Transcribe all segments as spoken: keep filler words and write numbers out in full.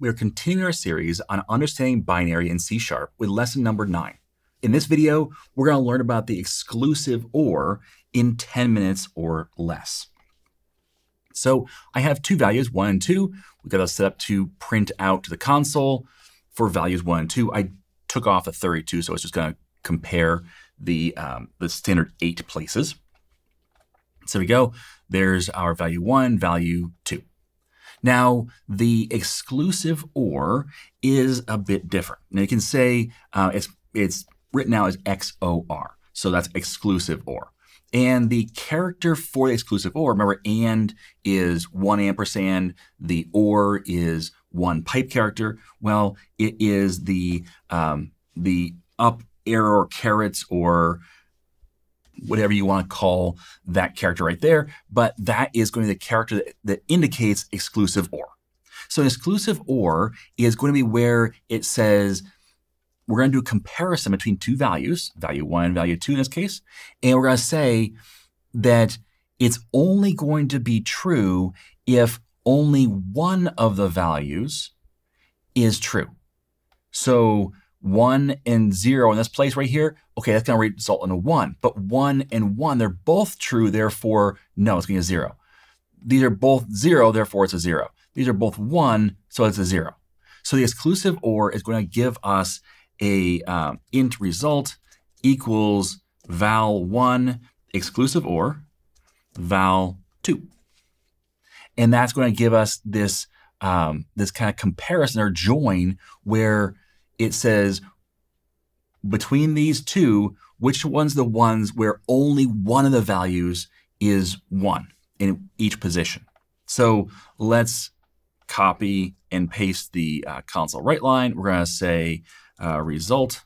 We are continuing our series on understanding binary in C sharp with lesson number nine. In this video, we're going to learn about the exclusive OR in ten minutes or less. So I have two values, one and two. We've got those set up to print out to the console for values one and two. I took off a thirty-two, so it's just going to compare the, um, the standard eight places. So we go. There's our value one, value two. Now, the exclusive OR is a bit different. Now, you can say uh, it's, it's written out as X O R, so that's exclusive OR. And the character for the exclusive OR, remember, AND is one ampersand, the OR is one pipe character. Well, it is the, um, the up arrow or carrots or whatever you want to call that character right there, but that is going to be the character that, that indicates exclusive OR. So an exclusive OR is going to be where it says we're going to do a comparison between two values, value one, value two in this case, and we're going to say that it's only going to be true if only one of the values is true. So one and zero in this place right here, okay, that's going to result in a one. But one and one, they're both true, therefore, no, it's going to be a zero. These are both zero, therefore it's a zero. These are both one, so it's a zero. So the exclusive OR is going to give us a um, int result equals val one exclusive OR val two. And that's going to give us this, um, this kind of comparison or join where it says between these two, which one's the ones where only one of the values is one in each position. So let's copy and paste the uh, console write line. We're going to say uh, result,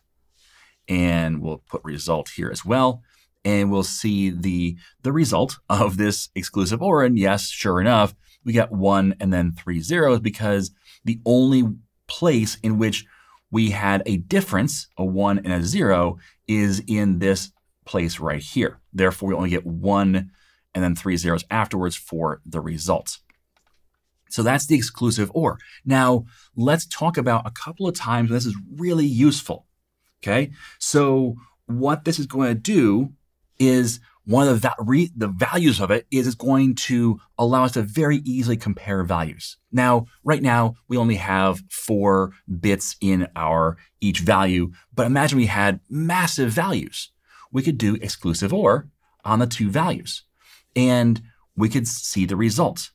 and we'll put result here as well. And we'll see the, the result of this exclusive OR. And yes, sure enough, we got one and then three zeros because the only place in which we had a difference, a one and a zero, is in this place right here. Therefore, we only get one and then three zeros afterwards for the result. So that's the exclusive OR. Now, let's talk about a couple of times when this is really useful, okay? So what this is going to do is one of the, va re the values of it is it's going to allow us to very easily compare values. Now, right now, we only have four bits in our each value, but imagine we had massive values. We could do exclusive OR on the two values, and we could see the result.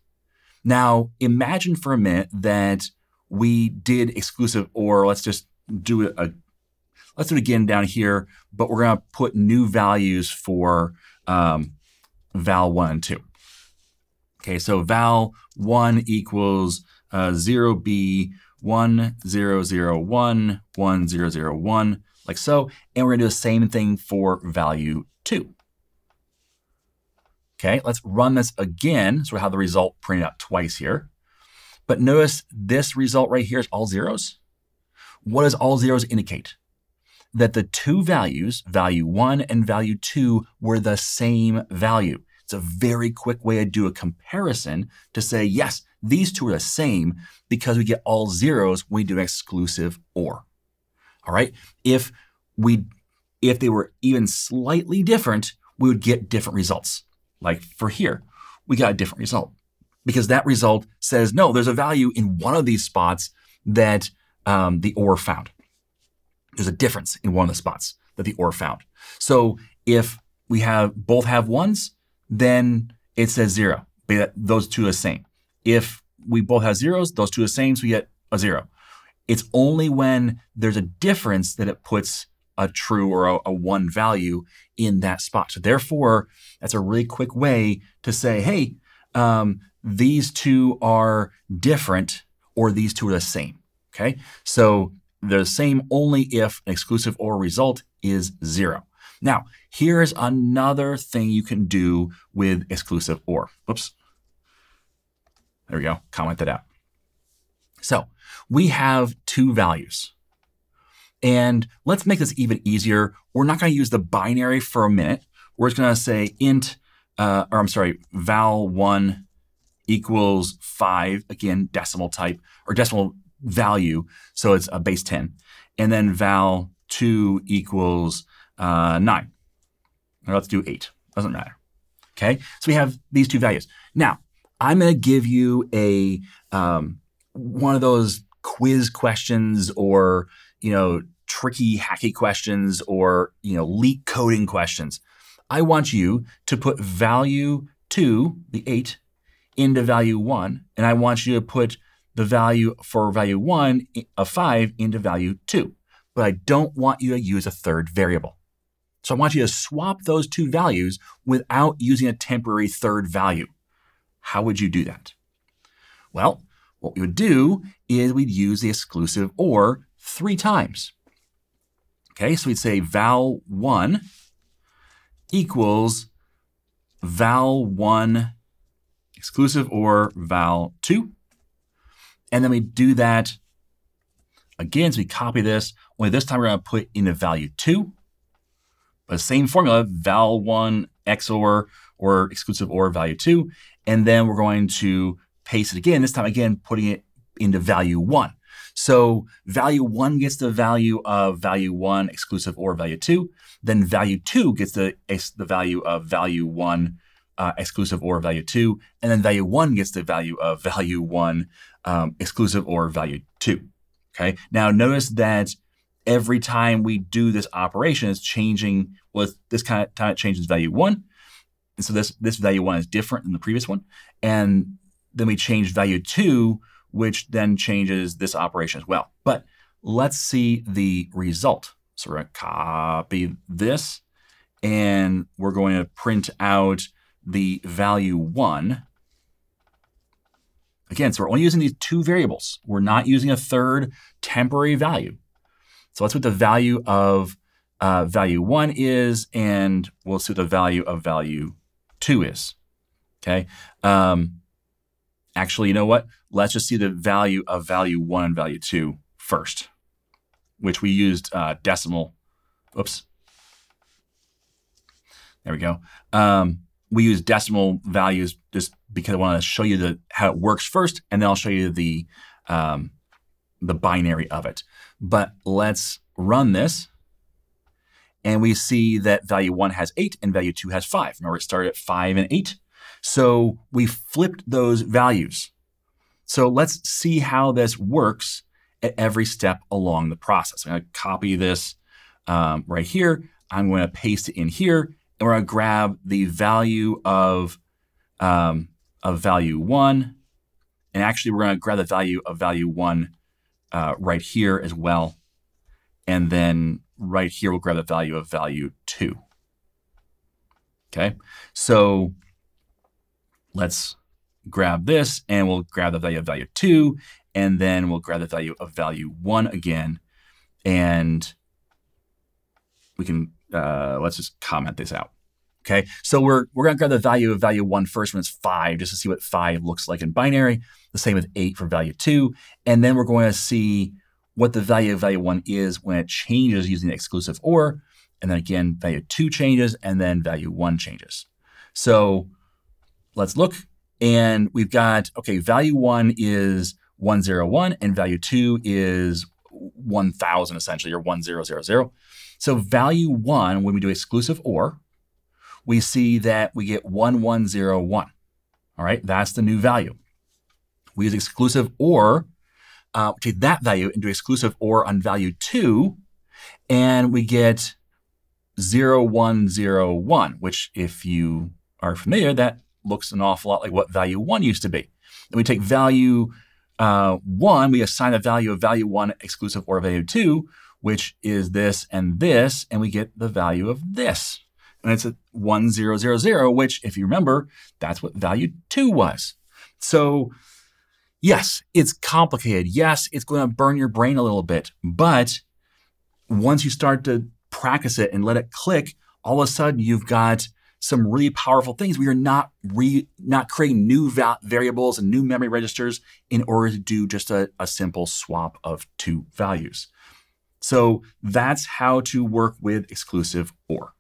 Now, imagine for a minute that we did exclusive OR. Let's just do a, let's do it again down here, but we're going to put new values for Um, val one and two. Okay, so val one equals uh, zero B one zero zero one one zero zero one, like so, and we're gonna do the same thing for value two. Okay, let's run this again, so we have the result printed out twice here. But notice this result right here is all zeros. What does all zeros indicate? That the two values, value one and value two, were the same value. It's a very quick way to do a comparison to say, yes, these two are the same because we get all zeros when we do an exclusive OR. All right. If we, if they were even slightly different, we would get different results. Like for here, we got a different result because that result says, no, there's a value in one of these spots that um, the OR found. There's a difference in one of the spots that the OR found. So if we have both have ones, then it says zero. But those two are the same. If we both have zeros, those two are the same, so we get a zero. It's only when there's a difference that it puts a true or a, a one value in that spot. So therefore, that's a really quick way to say, hey, um, these two are different or these two are the same. Okay, so they're the same only if an exclusive OR result is zero. Now, here's another thing you can do with exclusive OR. Oops. There we go. Comment that out. So we have two values. And let's make this even easier. We're not going to use the binary for a minute. We're just going to say int, uh, or I'm sorry, val one equals five, again, decimal type, or decimal value, so it's a base ten. And then val two equals uh, nine. Or let's do eight. Doesn't matter. Okay? So we have these two values. Now, I'm going to give you a um, one of those quiz questions, or you know, tricky hacky questions, or you know, leak coding questions. I want you to put value two, the eight, into value one, and I want you to put the value for value one of five into value two. But I don't want you to use a third variable. So I want you to swap those two values without using a temporary third value. How would you do that? Well, what we would do is we'd use the exclusive or three times. Okay, so we'd say val one equals val one exclusive or val two. And then we do that again, so we copy this, only this time we're going to put in a value two. But the same formula, val one X O R or exclusive or value two. And then we're going to paste it again, this time again, putting it into value one. So value one gets the value of value one exclusive or value two. Then value two gets the, the value of value one uh, exclusive or value two. And then value one gets the value of value one um, exclusive or value two. Okay. Now notice that every time we do this operation, it's changing. Well, it's, this kind of time it changes value one. And so this, this value one is different than the previous one. And then we change value two, which then changes this operation as well. But let's see the result. So we're going to copy this, and we're going to print out the value one. Again, so we're only using these two variables. We're not using a third temporary value. So that's what the value of uh, value one is, and we'll see what the value of value two is. Okay. Um, actually, you know what? Let's just see the value of value one and value two first, which we used uh, decimal. Oops. There we go. Um, we use decimal values just because I want to show you the how it works first, and then I'll show you the um, the binary of it. But let's run this, and we see that value one has eight and value two has five. Remember, it started at five and eight, so we flipped those values. So let's see how this works at every step along the process. I'm going to copy this um, right here. I'm going to paste it in here, and we're going to grab the value of um, of value one, and actually we're going to grab the value of value one uh, right here as well, and then right here we'll grab the value of value two. Okay, so let's grab this, and we'll grab the value of value two, and then we'll grab the value of value one again, and we can uh, let's just comment this out. Okay, so we're, we're going to grab the value of value one first when it's five, just to see what five looks like in binary. The same with eight for value two. And then we're going to see what the value of value one is when it changes using the exclusive or. And then again, value two changes, and then value one changes. So let's look. And we've got, okay, value one is one zero one, and value two is one thousand essentially, or one thousand. So value one, when we do exclusive or, we see that we get one one zero one. All right, that's the new value. We use exclusive or, uh, take that value into exclusive or on value two, and we get zero one zero one, which if you are familiar, that looks an awful lot like what value one used to be. Then we take value uh, one, we assign the value of value one exclusive or value two, which is this and this, and we get the value of this. And it's a one thousand, which, if you remember, that's what value two was. So yes, it's complicated. Yes, it's going to burn your brain a little bit. But once you start to practice it and let it click, all of a sudden you've got some really powerful things where you're not, re not creating new va variables and new memory registers in order to do just a, a simple swap of two values. So that's how to work with exclusive or.